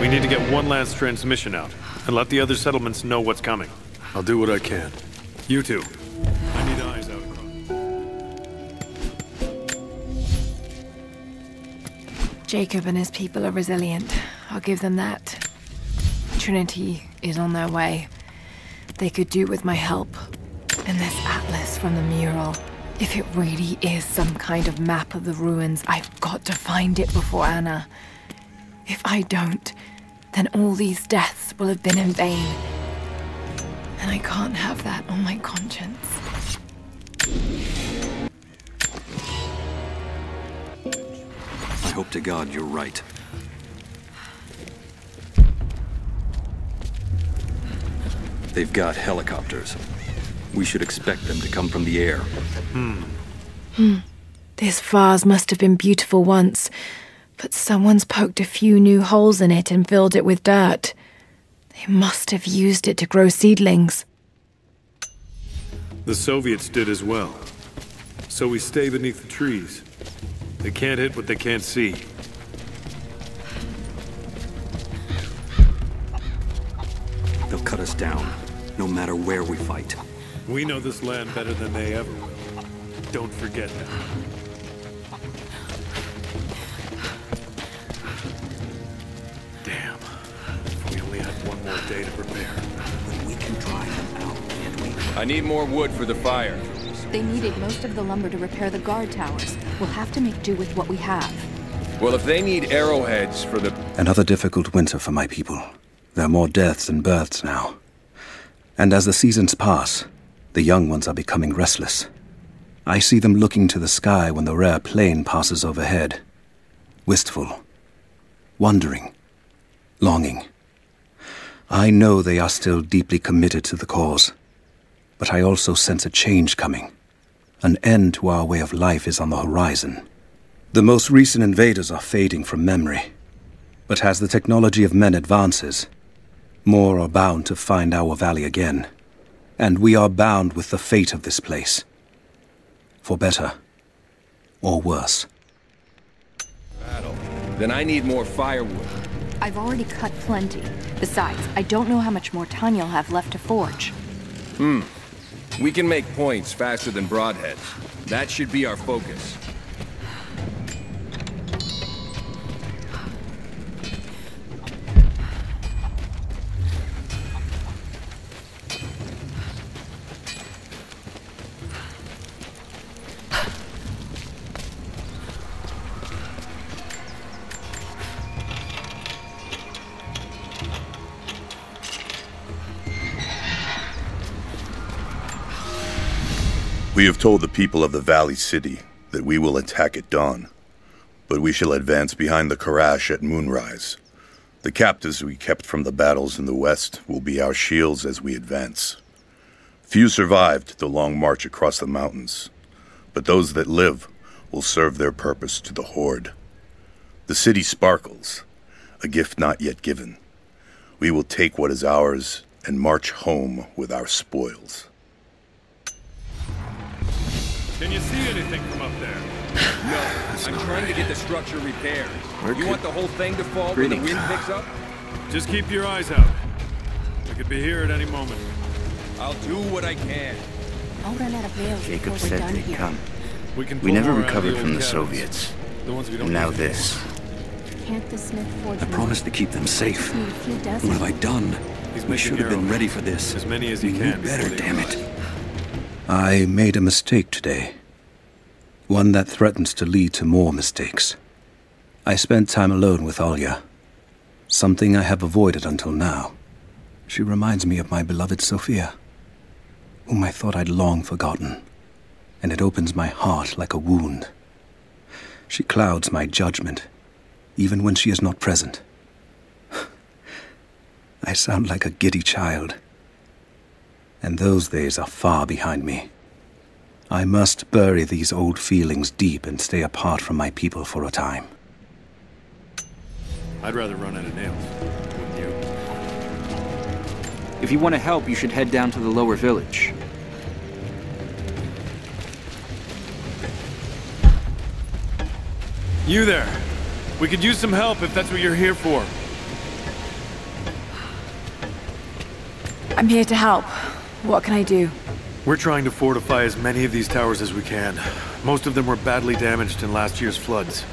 We need to get one last transmission out. And let the other settlements know what's coming. I'll do what I can. You too. I need eyes out. Jacob and his people are resilient. I'll give them that. Trinity is on their way. They could do with my help. And this atlas from the mural. If it really is some kind of map of the ruins, I've got to find it before Anna. If I don't, then all these deaths will have been in vain. And I can't have that on my conscience. I hope to God you're right. They've got helicopters. We should expect them to come from the air. Hmm. Hmm. This vase must have been beautiful once, but someone's poked a few new holes in it and filled it with dirt. They must have used it to grow seedlings. The Soviets did as well. So we stay beneath the trees. They can't hit what they can't see. They'll cut us down, no matter where we fight. We know this land better than they ever will. Don't forget that. Day to prepare. We can dry them out, can't we? I need more wood for the fire. They needed most of the lumber to repair the guard towers. We'll have to make do with what we have. Well, if they need arrowheads for the... Another difficult winter for my people. There are more deaths than births now. And as the seasons pass, the young ones are becoming restless. I see them looking to the sky when the rare plane passes overhead. Wistful. Wondering. Longing. I know they are still deeply committed to the cause, but I also sense a change coming. An end to our way of life is on the horizon. The most recent invaders are fading from memory, but as the technology of men advances, more are bound to find our valley again, and we are bound with the fate of this place, for better or worse. Battle. Then I need more firewood. I've already cut plenty. Besides, I don't know how much more time you'll have left to forge. Hmm. We can make points faster than broadheads. That should be our focus. We have told the people of the Valley City that we will attack at dawn, but we shall advance behind the Karash at moonrise. The captives we kept from the battles in the west will be our shields as we advance. Few survived the long march across the mountains, but those that live will serve their purpose to the Horde. The city sparkles, a gift not yet given. We will take what is ours and march home with our spoils. Can you see anything from up there? No, I'm trying to get the structure repaired. You want the whole thing to fall when the wind picks up? Just keep your eyes out. We could be here at any moment. I'll do what I can. I'll run out of bales. Jacob said they'd come. We, we never recovered from the Soviets. And now this. I promised to keep them safe. What have I done? We should have been ready for this. As many as you can. Better, damn it. I made a mistake today. One that threatens to lead to more mistakes. I spent time alone with Olya. Something I have avoided until now. She reminds me of my beloved Sophia, whom I thought I'd long forgotten, and it opens my heart like a wound. She clouds my judgment, even when she is not present. I sound like a giddy child. And those days are far behind me. I must bury these old feelings deep and stay apart from my people for a time. I'd rather run out of nails, wouldn't you? If you want to help, you should head down to the lower village. You there! We could use some help if that's what you're here for. I'm here to help. What can I do? We're trying to fortify as many of these towers as we can. Most of them were badly damaged in last year's floods.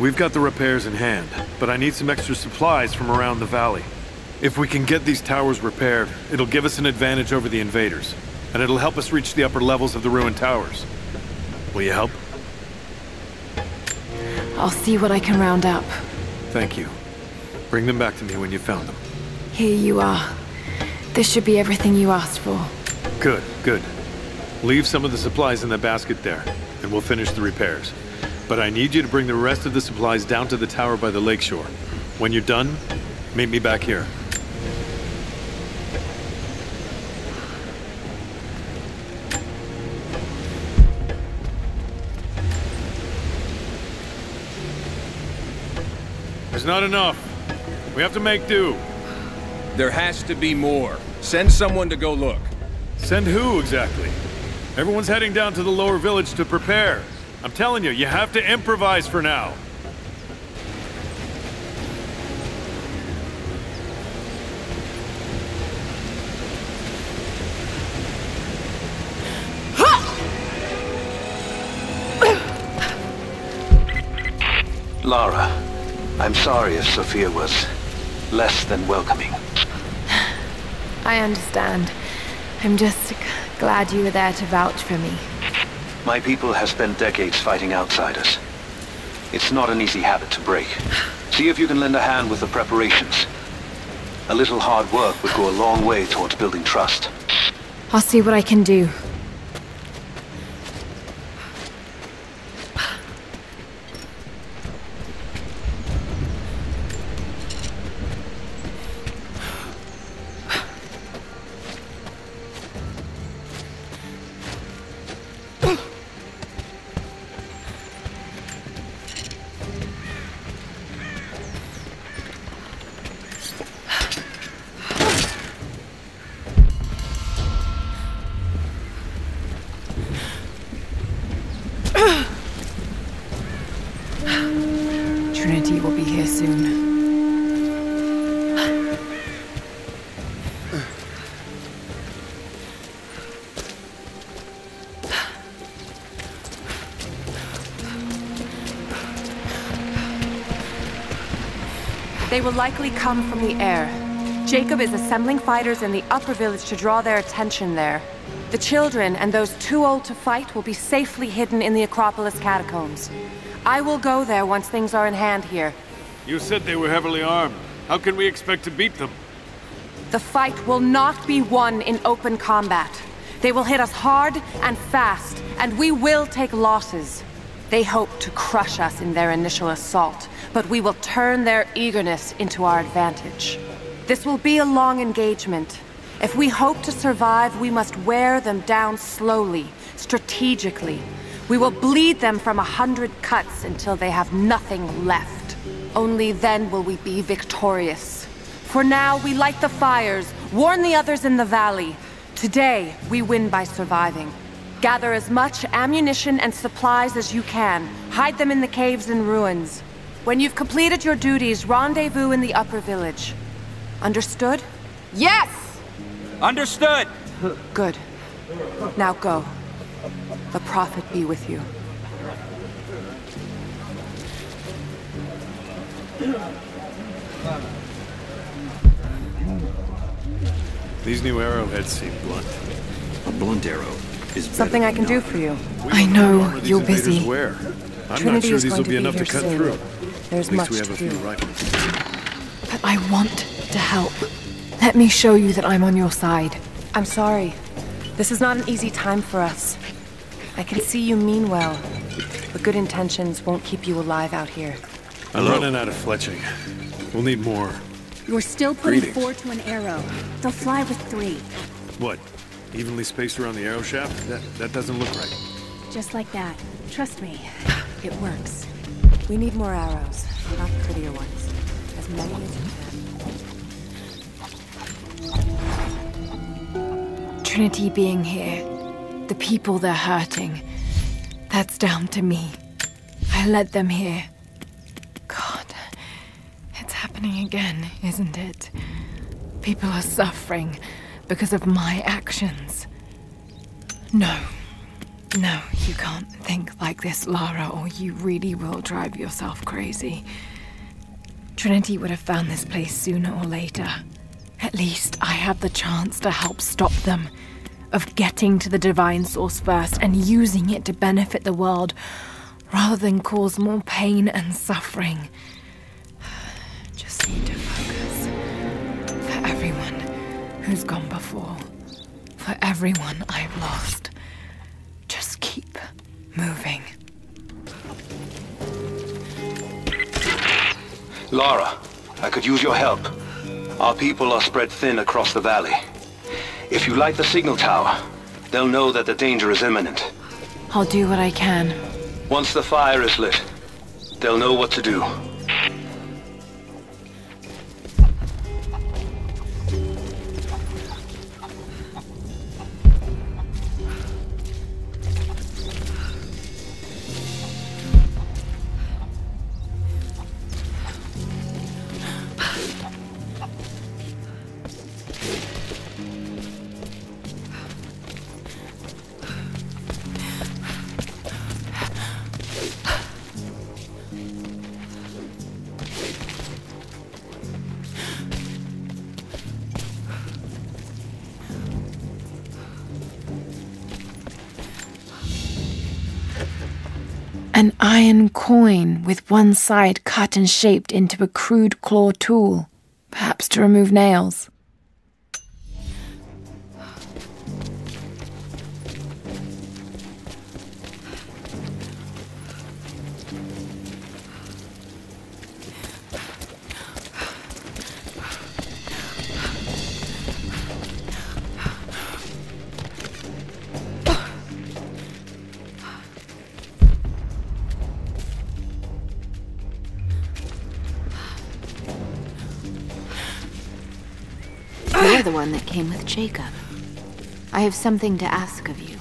We've got the repairs in hand, but I need some extra supplies from around the valley. If we can get these towers repaired, it'll give us an advantage over the invaders, and it'll help us reach the upper levels of the ruined towers. Will you help? I'll see what I can round up. Thank you. Bring them back to me when you found them. Here you are. This should be everything you asked for. Good, good. Leave some of the supplies in the basket there, and we'll finish the repairs. But I need you to bring the rest of the supplies down to the tower by the lakeshore. When you're done, meet me back here. There's not enough. We have to make do. There has to be more. Send someone to go look. Send who exactly? Everyone's heading down to the lower village to prepare. I'm telling you, you have to improvise for now. Lara, I'm sorry if Sophia was less than welcoming. I understand. I'm just glad you were there to vouch for me. My people have spent decades fighting outsiders. It's not an easy habit to break. See if you can lend a hand with the preparations. A little hard work would go a long way towards building trust. I'll see what I can do. Trinity will be here soon. They will likely come from the air. Jacob is assembling fighters in the upper village to draw their attention there. The children and those too old to fight will be safely hidden in the Acropolis catacombs. I will go there once things are in hand here. You said they were heavily armed. How can we expect to beat them? The fight will not be won in open combat. They will hit us hard and fast, and we will take losses. They hope to crush us in their initial assault, but we will turn their eagerness into our advantage. This will be a long engagement. If we hope to survive, we must wear them down slowly, strategically. We will bleed them from a hundred cuts until they have nothing left. Only then will we be victorious. For now, we light the fires, warn the others in the valley. Today, we win by surviving. Gather as much ammunition and supplies as you can. Hide them in the caves and ruins. When you've completed your duties, rendezvous in the upper village. Understood? Yes! Understood! Good. Now go. The Prophet be with you. These new arrowheads seem blunt. A blunt arrow is something I can do for you. I know you're busy. Trinity is going to be here soon. There's much to do. But I want to help. Let me show you that I'm on your side. I'm sorry. This is not an easy time for us. I can see you mean well, but good intentions won't keep you alive out here. I'm running out of fletching. We'll need more. You're still putting Greetings. four to an arrow. They'll fly with three. What? Evenly spaced around the arrow shaft? That, that doesn't look right. Just like that. Trust me, it works. We need more arrows, not prettier ones. As many as you can. Trinity being here. The people they're hurting. That's down to me. I led them here. God, it's happening again, isn't it? People are suffering. because of my actions. No. No, you can't think like this, Lara, or you really will drive yourself crazy. Trinity would have found this place sooner or later. At least I have the chance to help stop them. Of getting to the Divine Source first and using it to benefit the world, rather than cause more pain and suffering. Just need to focus. For everyone who's gone before. For everyone I've lost. Just keep moving. Lara, I could use your help. Our people are spread thin across the valley. If you light the signal tower, they'll know that the danger is imminent. I'll do what I can. Once the fire is lit, they'll know what to do. An iron coin with one side cut and shaped into a crude claw tool, perhaps to remove nails. The one that came with Jacob. I have something to ask of you.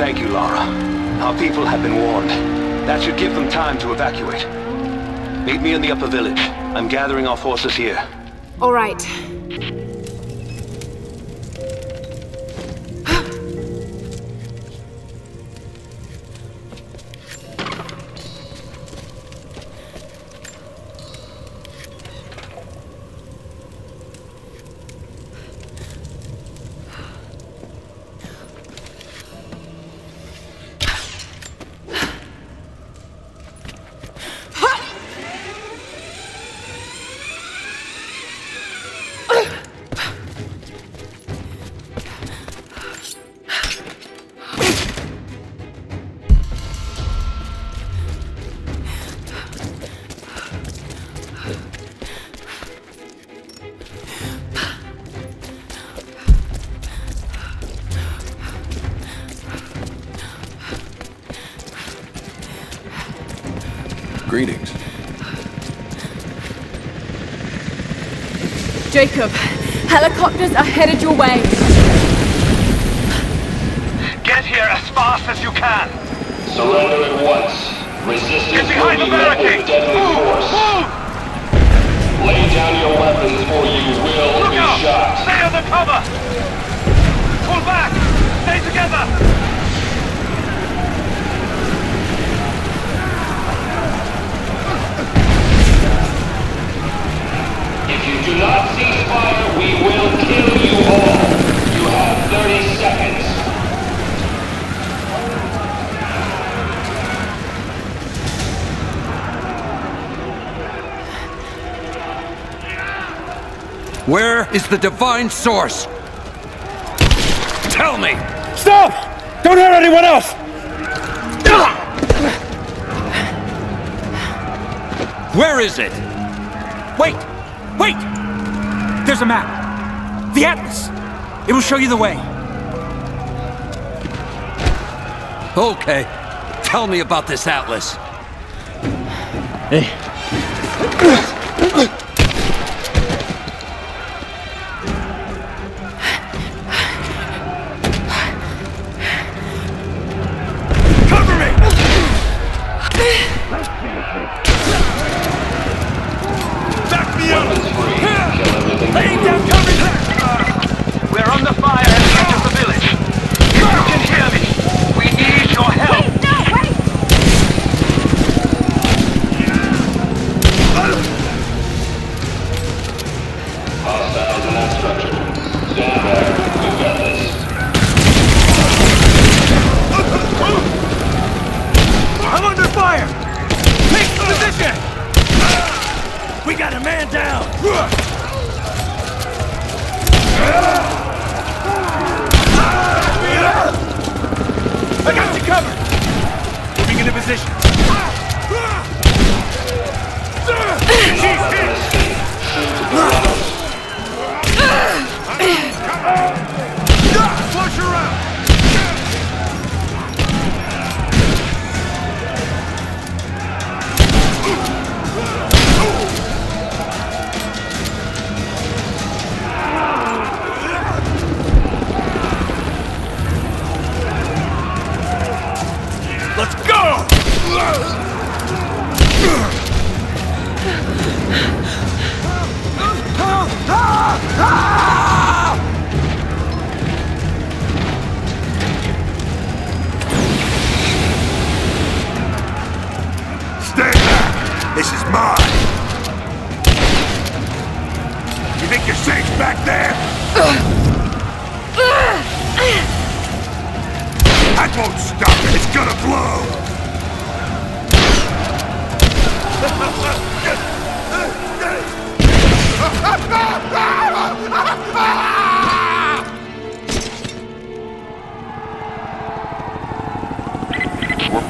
Thank you, Lara. Our people have been warned. That should give them time to evacuate. Meet me in the upper village. I'm gathering our forces here. All right. Greetings. Jacob, helicopters are headed your way. Get here as fast as you can. Surrender at once. Resistance will be met with deadly force. Move! Lay down your weapons or you will be shot. Stay under cover! Pull back! Stay together! If you do not cease fire, we will kill you all. You have thirty seconds. Where is the Divine Source? Tell me! Stop! Don't hurt anyone else! Where is it? Wait! Wait! There's a map. The Atlas. It will show you the way. Okay. Tell me about this Atlas. Hey. Cover me! Back me up! Laying down cover! We're under fire at the edge of the village. If you can hear me, we need your help! Wait, no, wait! Hostiles in that structure. Stand back. We've got this. I'm under fire! Take position! We got a man down! I got you covered! Moving into position. Flush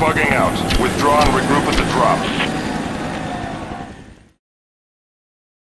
her bugging out. Withdraw and regroup at the drop.